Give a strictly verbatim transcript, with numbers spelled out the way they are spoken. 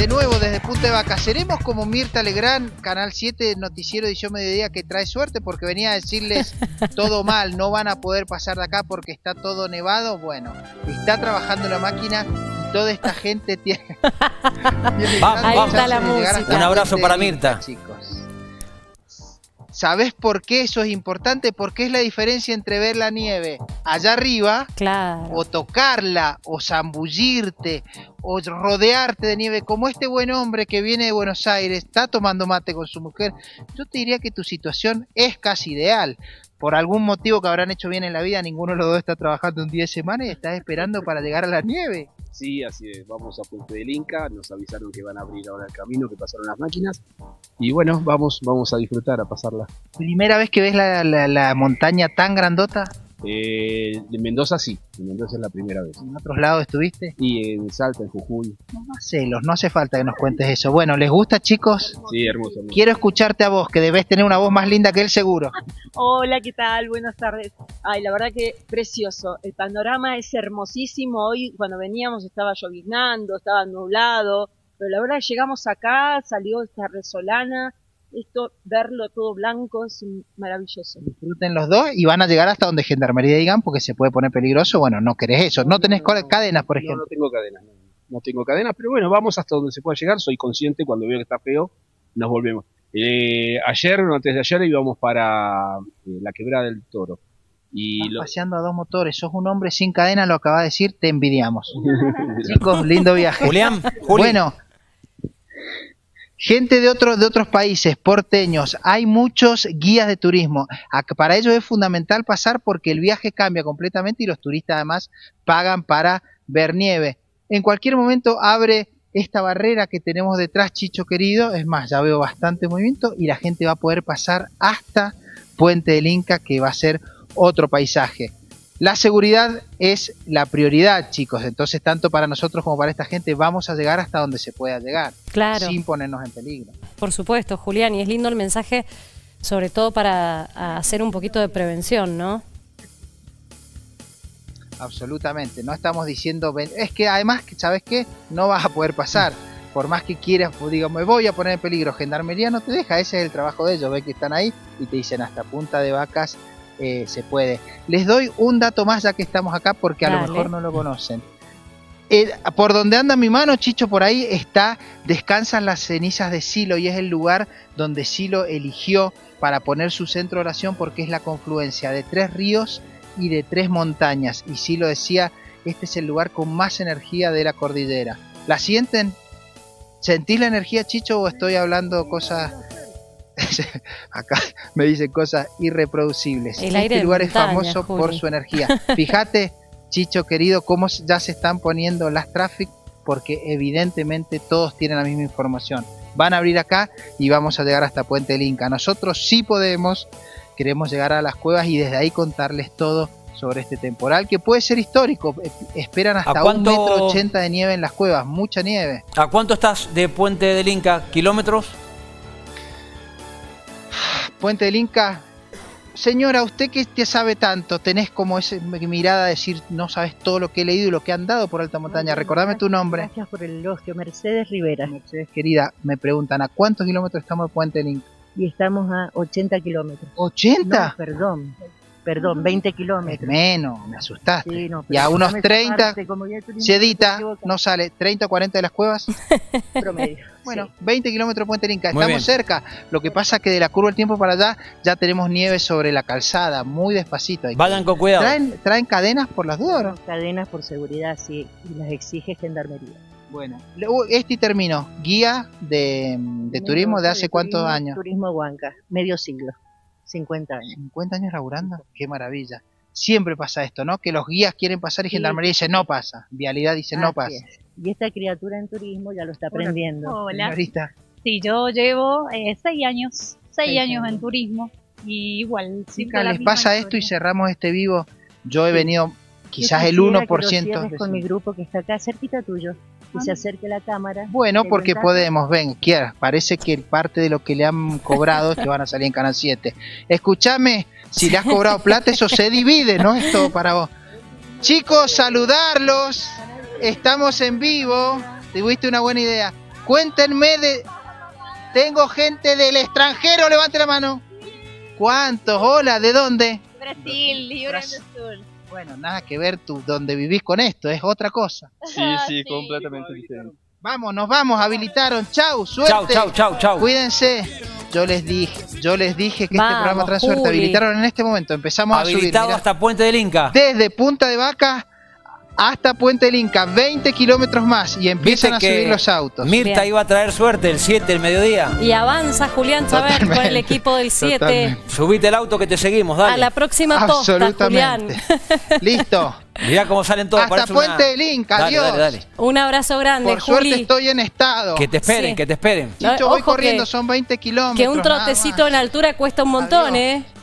De nuevo, desde Punta de Vacas, seremos como Mirta Legrand, Canal siete, Noticiero Edición Mediodía, que trae suerte porque venía a decirles todo mal, no van a poder pasar de acá porque está todo nevado. Bueno, está trabajando la máquina y toda esta gente tiene... Ahí está la música. Un abrazo para Mirta. Chicos, ¿sabés por qué eso es importante? Porque es la diferencia entre ver la nieve allá arriba, claro, o tocarla, o zambullirte, o rodearte de nieve, como este buen hombre que viene de Buenos Aires, está tomando mate con su mujer. Yo te diría que tu situación es casi ideal. Por algún motivo que habrán hecho bien en la vida, ninguno de los dos está trabajando un día de semana y estás esperando para llegar a la nieve. Sí, así es, vamos a Puente del Inca, nos avisaron que van a abrir ahora el camino, que pasaron las máquinas, y bueno, vamos, vamos a disfrutar, a pasarla. ¿Primera vez que ves la, la, la montaña tan grandota? Eh, en Mendoza sí, en Mendoza es la primera vez. ¿En otros lados estuviste? Y en Salta, en Jujuy. No más celos, no hace falta que nos cuentes eso. Bueno, ¿les gusta, chicos? Sí, hermoso, hermoso. Quiero escucharte a vos, que debes tener una voz más linda que él seguro. Hola, ¿qué tal? Buenas tardes. Ay, la verdad que precioso. El panorama es hermosísimo. Hoy cuando veníamos estaba lloviznando, estaba nublado, pero la verdad que llegamos acá, salió esta resolana. Esto, verlo todo blanco, es maravilloso. Disfruten los dos y van a llegar hasta donde Gendarmería digan, porque se puede poner peligroso. Bueno, no querés eso. No, no tenés no, cadenas, por ejemplo. No, no tengo cadenas, no, no tengo cadenas, pero bueno, vamos hasta donde se pueda llegar. Soy consciente, cuando veo que está feo, nos volvemos. Eh, ayer, o antes de ayer, íbamos para eh, la Quebrada del Toro. Y lo... paseando a dos motores, sos un hombre sin cadena, lo acabas de decir, te envidiamos. Chicos, lindo viaje. Julián, Juli. Bueno. Gente de otros de otros países, porteños, hay muchos guías de turismo. Para ellos es fundamental pasar porque el viaje cambia completamente y los turistas además pagan para ver nieve. En cualquier momento abre esta barrera que tenemos detrás, Chicho querido. Es más, ya veo bastante movimiento y la gente va a poder pasar hasta Puente del Inca, que va a ser otro paisaje. La seguridad es la prioridad, chicos. Entonces, tanto para nosotros como para esta gente, vamos a llegar hasta donde se pueda llegar. Claro. Sin ponernos en peligro. Por supuesto, Julián. Y es lindo el mensaje, sobre todo para hacer un poquito de prevención, ¿no? Absolutamente. No estamos diciendo... Es que además, ¿sabes qué? No vas a poder pasar. Por más que quieras, digamos, me voy a poner en peligro. Gendarmería no te deja. Ese es el trabajo de ellos. Ves que están ahí y te dicen hasta Punta de Vacas. Eh, se puede. Les doy un dato más ya que estamos acá porque a Dale. lo mejor no lo conocen. Eh, por donde anda mi mano, Chicho, por ahí está, descansan las cenizas de Silo y es el lugar donde Silo eligió para poner su centro de oración porque es la confluencia de tres ríos y de tres montañas. Y Silo decía, este es el lugar con más energía de la cordillera. ¿La sienten? ¿Sentís la energía, Chicho, o estoy hablando cosas... Acá me dicen cosas irreproducibles. El aire este lugar montaña, es famoso Juli. Por su energía. Fíjate, Chicho querido, cómo ya se están poniendo las traffic, porque evidentemente todos tienen la misma información. Van a abrir acá y vamos a llegar hasta Puente del Inca. Nosotros sí podemos, queremos llegar a las cuevas y desde ahí contarles todo sobre este temporal, que puede ser histórico. Esperan hasta un metro ochenta de nieve en las cuevas, mucha nieve. ¿A cuánto estás de Puente del Inca? ¿Kilómetros? Puente del Inca, señora, usted que te sabe tanto, tenés como esa mirada de decir, no sabes todo lo que he leído y lo que han dado por alta montaña. Bueno, recordame gracias, tu nombre. Gracias por el elogio, Mercedes Rivera. Mercedes, querida, me preguntan, ¿a cuántos kilómetros estamos de Puente del Inca? Y estamos a ochenta kilómetros. ¿ochenta? No, perdón, perdón, veinte kilómetros. Menos, me asustaste. Sí, no, y a unos treinta, se edita, no sale, treinta o cuarenta de las cuevas. Promedio. Bueno, sí. veinte kilómetros de Puente del Inca, estamos bien. Cerca. Lo que pasa es que de la curva del tiempo para allá ya tenemos nieve sobre la calzada, muy despacito. Hay Vayan que... con cuidado. ¿Traen, ¿Traen cadenas por las dudas? Cadenas por seguridad, sí, y las exige Gendarmería. Bueno, este terminó, guía de, de turismo de hace de cuántos turismo, años. Turismo Huanca, medio siglo, cincuenta años. ¿cincuenta años laburando? Qué maravilla. Siempre pasa esto, ¿no? Que los guías quieren pasar y sí. Gendarmería dice no pasa, Vialidad dice ah, no pasa. Es. Y esta criatura en turismo ya lo está aprendiendo. Hola. Señorita. Sí, yo llevo eh, seis años, seis Perfecto. años en turismo. Y igual, siempre les pasa historia. Esto y cerramos este vivo. Yo he sí. venido quizás el uno por ciento. Con mi grupo que está acá cerquita tuyo. Que ah. se acerque la cámara. Bueno, porque ventana. podemos, ven, quieras. Parece que parte de lo que le han cobrado te van a salir en Canal siete. Escúchame, si le has cobrado plata, eso se divide, ¿no? Es todo para vos. Chicos, saludarlos. Estamos en vivo, tuviste una buena idea. Cuéntenme de... Tengo gente del extranjero, levante la mano. ¿Cuántos? Hola, ¿de dónde? Brasil, Río Grande del Sur. Bueno, nada que ver tú, donde vivís con esto, es otra cosa. Sí, sí, sí, completamente diferente. Vamos, nos vamos, habilitaron. Chau, suerte. Chau, chau, chau, chau. Cuídense. Yo les dije, yo les dije que vamos, este programa trae suerte. Habilitaron en este momento, empezamos habilitado a subir. Habilitado hasta Puente del Inca. Desde Punta de Vacas hasta Puente del Inca, veinte kilómetros más y empiezan a subir los autos. Mirta Bien. Iba a traer suerte el siete, el mediodía. Y avanza Julián Chávez con el equipo del siete. Totalmente. Subite el auto que te seguimos, dale. A la próxima posta, Julián. Listo. Mirá cómo salen todos. Hasta Puente una... del Inca, dale, adiós. Dale, dale. Un abrazo grande, Por Juli. suerte estoy en estado. Que te esperen, sí. que te esperen. Chicho, no, voy corriendo, son veinte kilómetros. Que un trotecito en altura cuesta un montón, adiós. eh.